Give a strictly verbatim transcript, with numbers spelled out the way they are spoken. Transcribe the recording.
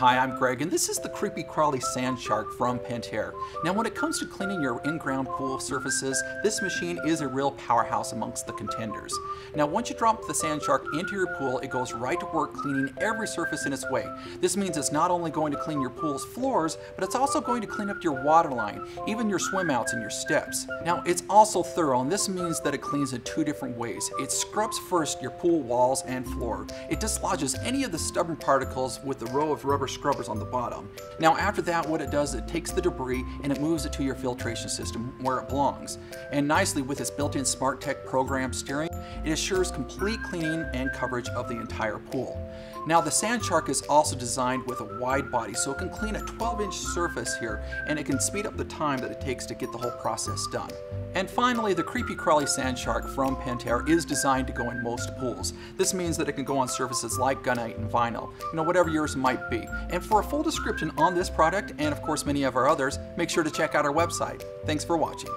Hi, I'm Greg, and this is the Kreepy Krauly SandShark from Pentair. Now, when it comes to cleaning your in-ground pool surfaces, this machine is a real powerhouse amongst the contenders. Now, once you drop the SandShark into your pool, it goes right to work cleaning every surface in its way. This means it's not only going to clean your pool's floors, but it's also going to clean up your water line, even your swim outs and your steps. Now, it's also thorough, and this means that it cleans in two different ways. It scrubs first your pool walls and floor. It dislodges any of the stubborn particles with a row of rubber scrubbers on the bottom. Now after that, what it does is it takes the debris and it moves it to your filtration system where it belongs. And nicely, with its built-in smart tech program steering, it assures complete cleaning and coverage of the entire pool. Now the SandShark is also designed with a wide body, so it can clean a twelve inch surface here, and it can speed up the time that it takes to get the whole process done. And finally, the Kreepy Krauly SandShark from Pentair is designed to go in most pools. This means that it can go on surfaces like gunite and vinyl, you know, whatever yours might be. And for a full description on this product, and of course many of our others, make sure to check out our website. Thanks for watching.